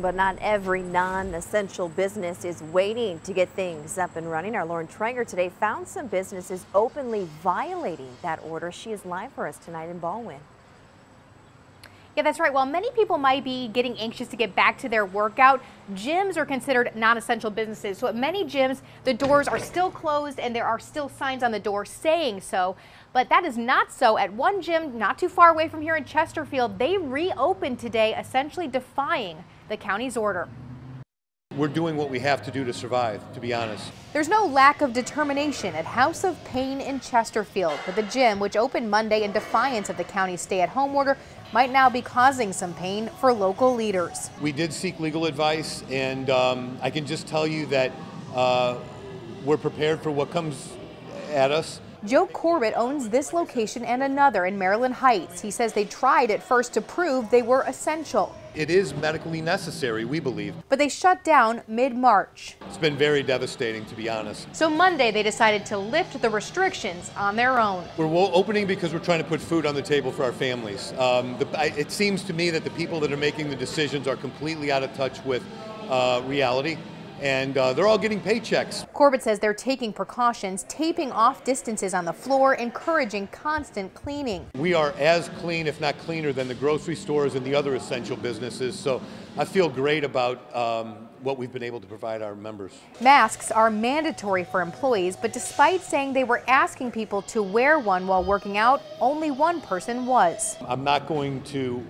But not every non-essential business is waiting to get things up and running. Our Lauren Traeger today found some businesses openly violating that order. She is live for us tonight in Baldwin. Yeah, that's right. While many people might be getting anxious to get back to their workout, gyms are considered non-essential businesses. So at many gyms, the doors are still closed and there are still signs on the door saying so. But that is not so at one gym not too far away from here in Chesterfield. They reopened today, essentially defying the county's order. We're doing what we have to do to survive, to be honest. There's no lack of determination at House of Pain in Chesterfield, but the gym, which opened Monday in defiance of the county's stay-at-home order, might now be causing some pain for local leaders. We did seek legal advice, and I can just tell you that we're prepared for what comes at us. Joe Corbett owns this location and another in Maryland Heights. He says they tried at first to prove they were essential. It is medically necessary, we believe. But they shut down mid-March. It's been very devastating, to be honest. So Monday, they decided to lift the restrictions on their own. We're opening because we're trying to put food on the table for our families. It seems to me that the people that are making the decisions are completely out of touch with reality. And they're all getting paychecks. Corbett says they're taking precautions, taping off distances on the floor, encouraging constant cleaning. We are as clean, if not cleaner, than the grocery stores and the other essential businesses, so I feel great about what we've been able to provide our members. Masks are mandatory for employees, but despite saying they were asking people to wear one while working out, only one person was. I'm not going to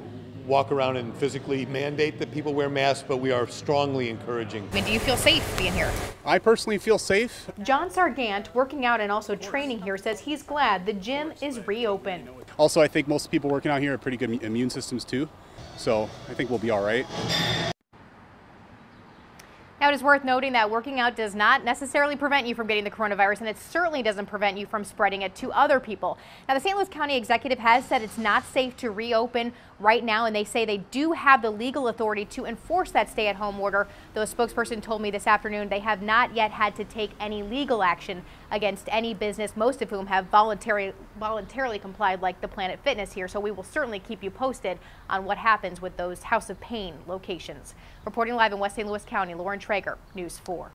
walk around and physically mandate that people wear masks, but we are strongly encouraging. I mean, do you feel safe being here? I personally feel safe. John Sargant, working out and also training here, says he's glad the gym is reopened. Also, I think most people working out here have pretty good immune systems too, so I think we'll be all right. Now, it is worth noting that working out does not necessarily prevent you from getting the coronavirus, and it certainly doesn't prevent you from spreading it to other people. Now, the St. Louis County executive has said it's not safe to reopen right now, and they say they do have the legal authority to enforce that stay-at-home order, though a spokesperson told me this afternoon they have not yet had to take any legal action against any business, most of whom have voluntarily complied, like the Planet Fitness here. So we will certainly keep you posted on what happens with those House of Pain locations. Reporting live in West St. Louis County, Lauren Traeger, News 4.